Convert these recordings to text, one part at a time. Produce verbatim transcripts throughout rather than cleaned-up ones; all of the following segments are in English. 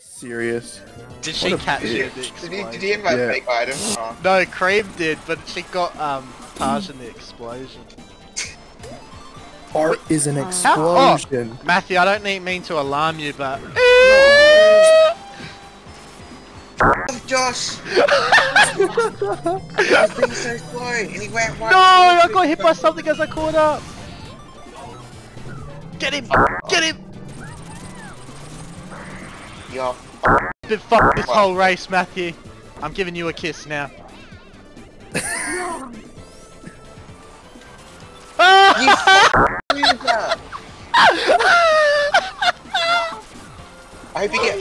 Serious? Did she catch it? Did he, did he invite yeah. fake items? Oh. No, Cream did, but she got um Taj in the explosion. Art is an explosion. Oh, Matthew, I don't need, mean to alarm you, but Josh! I was being so slow, and he went right. No, I got hit by something as I caught up. Get him! Get him! Yo. Dude, fuck this whole race, Matthew. I'm giving you a kiss now. No. You loser! I hope you get.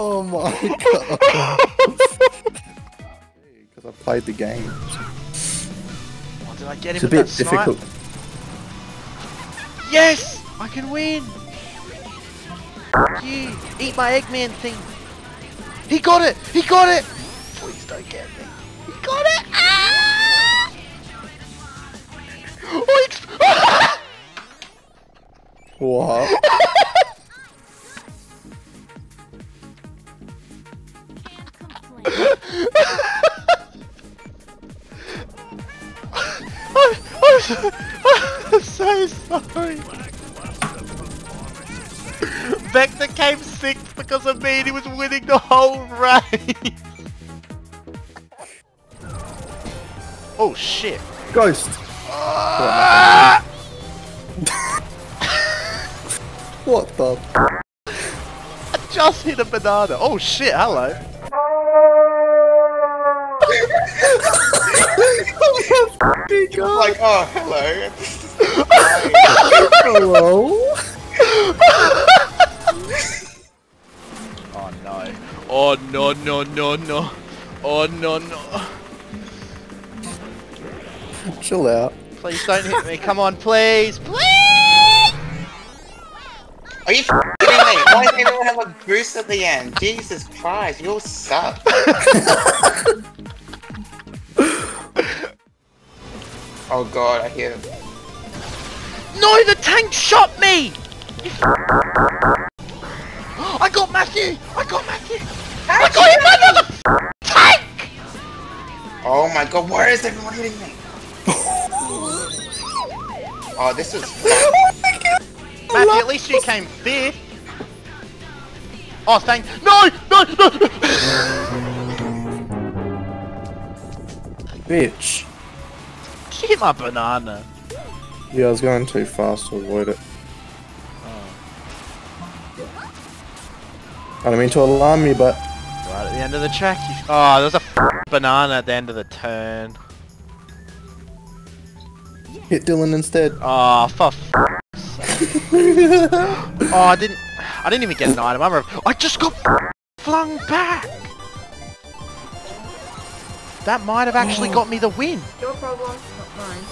Oh my god. Because I played the game. Oh, did I get him? It's a bit difficult. Yes! I can win! You eat my Eggman thing. He got it! He got it! Please don't get me. He got it! Ah! Oh, it's... Ah! What? I'm, I'm, so, I'm so sorry. Vector came sixth because of me and he was winning the whole race. Oh shit. Ghost. Uh, what the? I just hit a banana. Oh shit, hello. Like, oh, hello. Hello? Oh no. Oh no, no, no, no. Oh no, no. Chill out. Please don't hit me. Come on, please. Please! Are you f***ing me? Why does everyone have a boost at the end? Jesus Christ, you all suck. Oh god, I hear him. No, the tank shot me! I got Matthew! I got Matthew! How I got him by the tank! Oh my god, where is everyone hitting me? Oh, this is fun. Matthew, at least you came fifth. Oh, thank- No! No! No! Bitch. She hit my banana. Yeah, I was going too fast to avoid it. Oh. I don't mean to alarm you, but... Right at the end of the track, you... Oh, there's a f***ing banana at the end of the turn. Hit Dylan instead. Oh, for f***ing sake. Oh, I didn't... I didn't even get an item. I'm... I just got f***ing flung back! That might have actually got me the win. Your problem, not mine.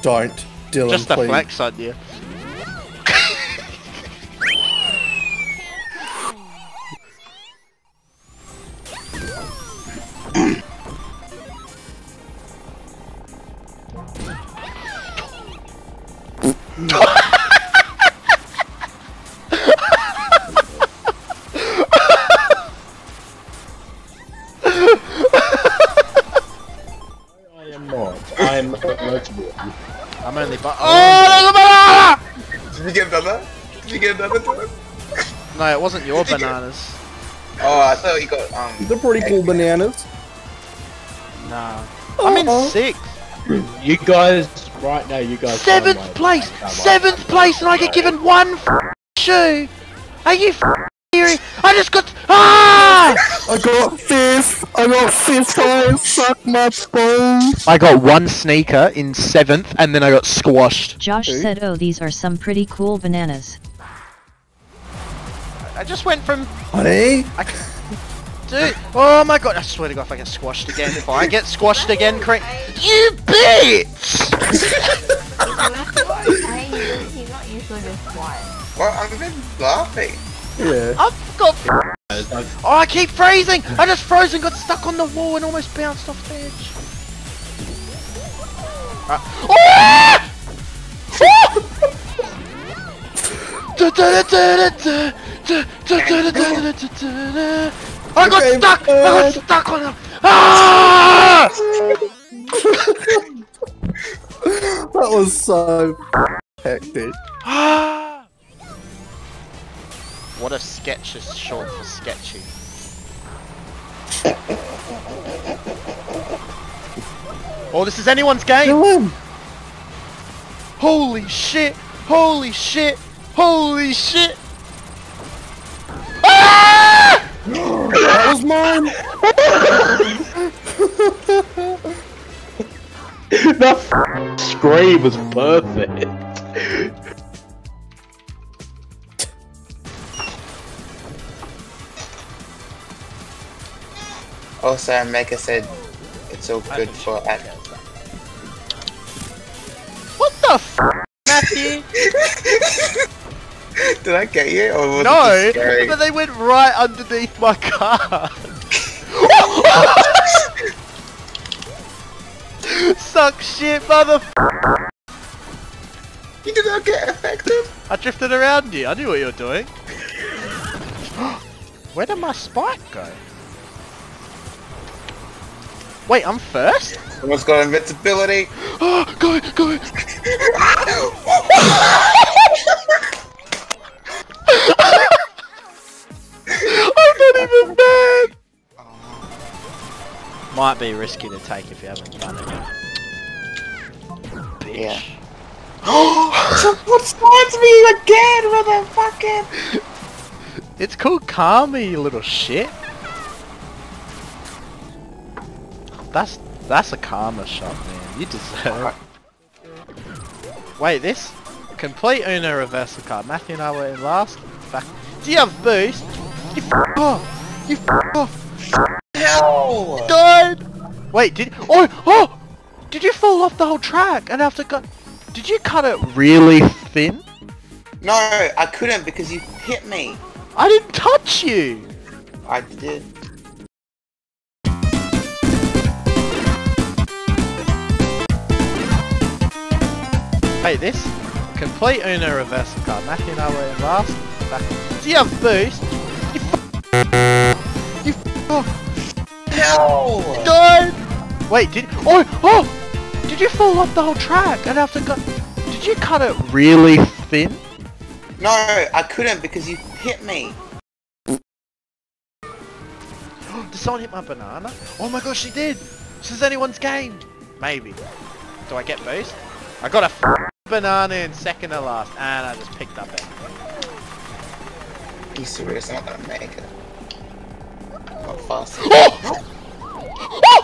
Don't, Dylan, just a please. Flex idea. I'm I'm only but oh, there's a banana! Did you get another? Did you get another time? No, it wasn't your Did bananas. You oh, I thought you got um. They're pretty cool bananas. Nah. Oh, I'm in oh. sixth. You guys, right now, you guys. Seventh place, seventh place, and I get given one f shoe. Are you f serious? I just got ah! I got fifth! I got fifth! I suck my balls! I got one sneaker in seventh and then I got squashed. Josh Ooh. said, oh, these are some pretty cool bananas. I just went from... Honey? I... Dude! Oh my god! I swear to god if I get squashed again, if I get squashed again, Craig... You bitch! Well, I'm even laughing. Yeah. I've got... Oh, I keep freezing! I just froze and got stuck on the wall and almost bounced off the edge. Uh... Oh! I got stuck! I got stuck on the... Ah! That was so hectic. What a sketch is short for sketchy. Oh, this is anyone's game! Holy shit! Holy shit! Holy shit! Ah! That was mine! The scream was perfect! Also, Mega said it's all good for ad. What the f, Matthew? Did I get you? Or was no, it scary? But they went right underneath my car. Suck shit, motherf. You did not get affected. I drifted around you. I knew what you were doing. Where did my spike go? Wait, I'm first? Someone's got invincibility! Oh, go, go! I'm not even mad! Might be risky to take if you haven't done it. Yeah. What spawns me again, motherfucking! It's called karma, you little shit. That's that's a karma shot, man. You deserve it. Wait, this complete Uno reversal card. Matthew and I were in last. Fuck. Do you have boost? You f off. You f off. Hell! You died. Wait, did oh oh? Did you fall off the whole track and after cut? Did you cut it really thin? No, I couldn't because you hit me. I didn't touch you. I did. Hey, this complete Uno reversal card. Matthew and I were in last. Back. Do you have boost? You f you f off. Hell! You died. Wait, did oh oh? Did you fall off the whole track and after got? Did you cut it really thin? No, I couldn't because you hit me. Did someone hit my banana? Oh my gosh, she did. This is anyone's game. Maybe. Do I get boost? I got a f banana in second to last, and I just picked up it. You serious? I'm not gonna make it. Not fast. What? What?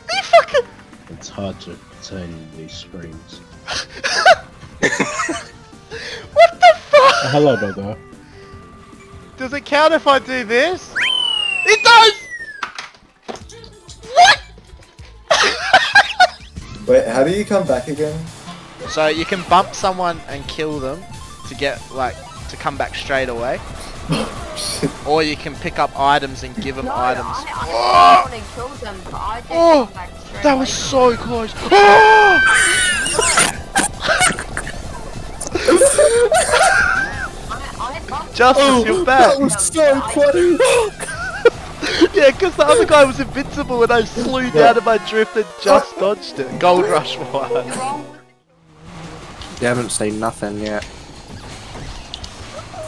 Are you fucking? It's hard to contain these screams. What the fuck? Hello, brother. Does it count if I do this? It does! What? Wait, how do you come back again? So you can bump someone and kill them to get, like, to come back straight away. Or you can pick up items and give them no, items. I, I, oh! I want to kill them, but I didn't oh! Come back straight that away. Was so close. Oh! Justice, oh, you're back! That was so funny! Yeah, because the other guy was invincible and I flew yeah. down to my drift and just dodged it. Gold Rush one. You haven't seen nothing yet.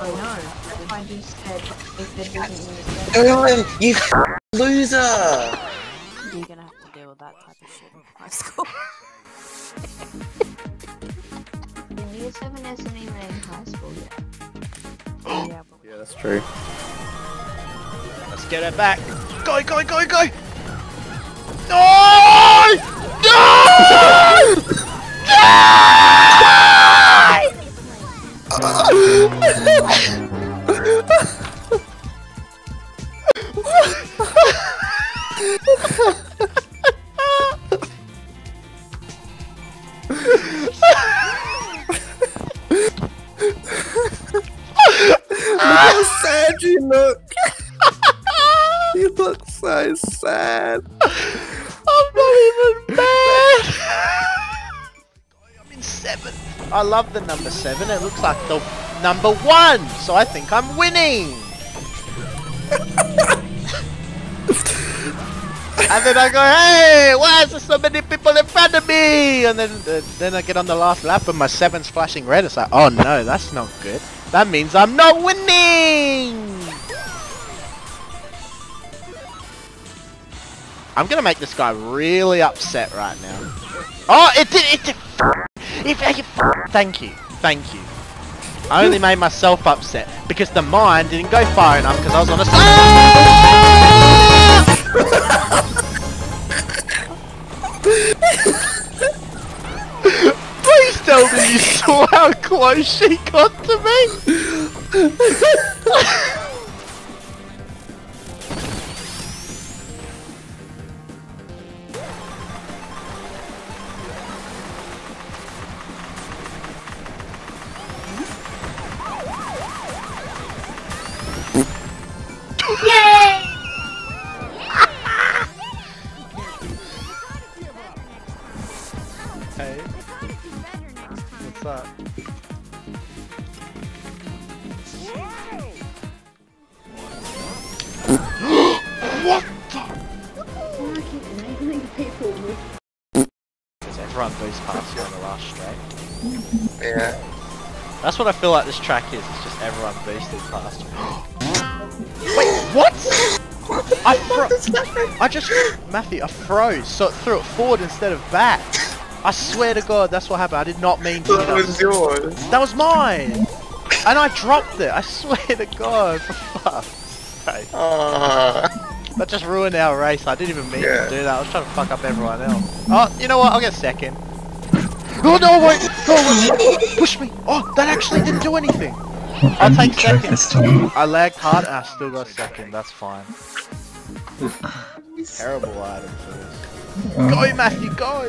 I know. I just said if there doesn't Aaron, you loser! You're gonna have to deal with that type of shit in high school. The year seven isn't even in high school yet. Yeah, that's true. Let's get her back. Go, go, go, go! No! No! No! How sad you look. You look so sad. I'm not even mad. I'm in seven. I love the number seven. It looks like the number one. So I think I'm winning. And then I go, hey, why is there so many people in front of me? And then uh, then I get on the last lap and my seven's flashing red. It's like, oh no, that's not good. That means I'm not winning! I'm gonna make this guy really upset right now. Oh, it did, it did, it thank you, thank you. I only made myself upset because the mine didn't go far enough because I was on a... Ah! Please tell me you saw how close she got to me! Yay! Hey. What's up? What the? Why keep enabling people with? Because everyone goes past you on the last straight. Yeah. That's what I feel like this track is. It's just everyone boosted past you. Wait, what? What the I froze. I just, Matthew, I froze. So it threw it forward instead of back. I swear to God, that's what happened. I did not mean to. That was yours. That was mine. And I dropped it. I swear to God. For fuck's sake. Uh, that just ruined our race. I didn't even mean yeah. to do that. I was trying to fuck up everyone else. Oh, you know what? I'll get second. Oh no! Wait! No! Wait. Push me! Oh, that actually didn't do anything. I'll take second. I lagged hard and I still got second. That's fine. Terrible item for this. Go, Matthew. Go.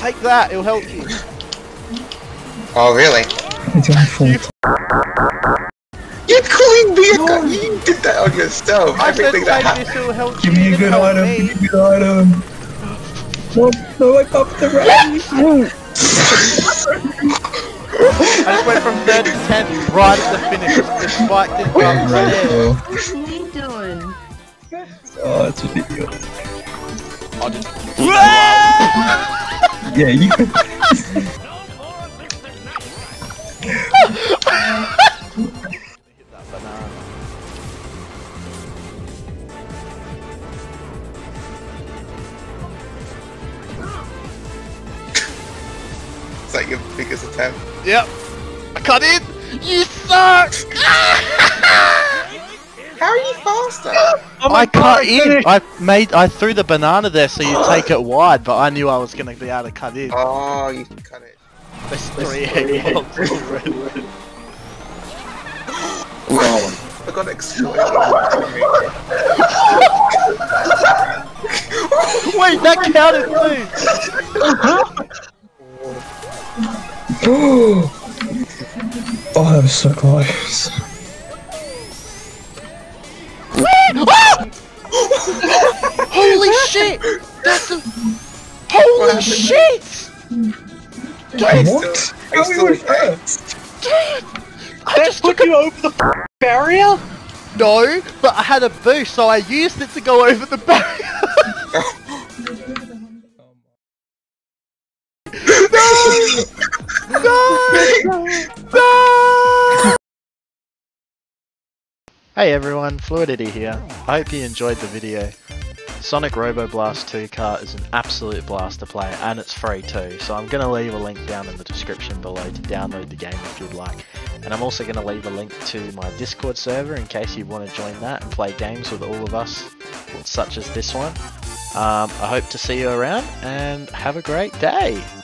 Take that, it'll help you. Oh, really? It's your fault. You're calling me a no. You did that on yourself. I didn't think that happened. Give me a good item, me. give me a good item. What? No, I popped the race. I just went from third to tenth right at the finish. This spike didn't come right in. What's me doing? Oh, it's ridiculous. I didn't... Yeah, you... Is that your biggest attempt? Yep. I cut in! You suck! How are you faster? Oh I cut God, in! I made- I threw the banana there so you take it wide, but I knew I was gonna be able to cut in. Oh, you can cut it. There's three egg bombs already. I got exploited. Wait, that counted too! Oh, that was so close. Holy shit! That's a... Holy shit! Dude, what? How we were first? Dude! I that just took you over the barrier? No, but I had a boost, so I used it to go over the barrier! No! No! No! Hey everyone, Fluidity here. I hope you enjoyed the video. Sonic Robo Blast two Kart is an absolute blast to play and it's free too, so I'm going to leave a link down in the description below to download the game if you'd like. And I'm also going to leave a link to my Discord server in case you want to join that and play games with all of us, such as this one. Um, I hope to see you around and have a great day!